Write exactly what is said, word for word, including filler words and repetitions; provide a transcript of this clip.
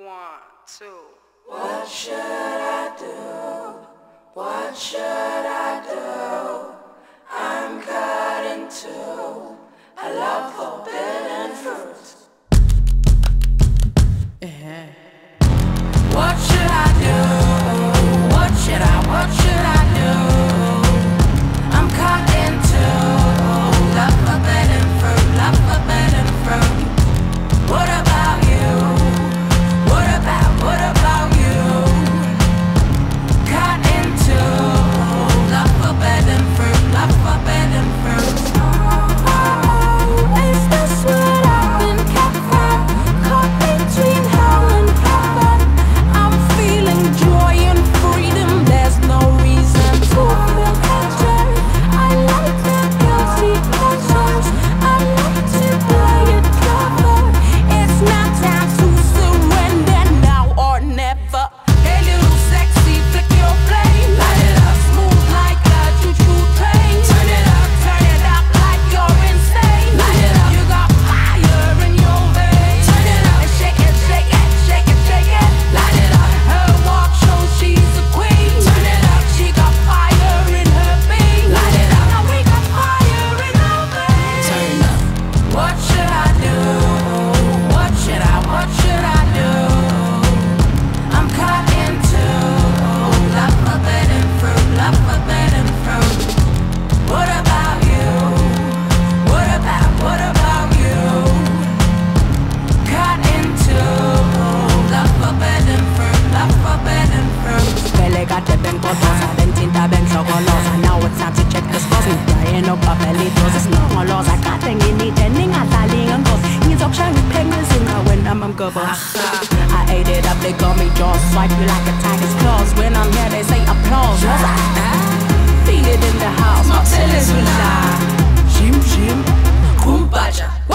One, two. What should I do? What should I do? I'm cut in two. I love forbidden fruit. Uh-huh. What should I do? What should I, what should I do? I'm caught in two. Love forbidden fruit, love forbidden fruit. What about you? What about, what about you? Caught in two. Love forbidden fruit, love forbidden fruit. Feed it in the house, my fellas will lie. Jim Jim, Kumpacha.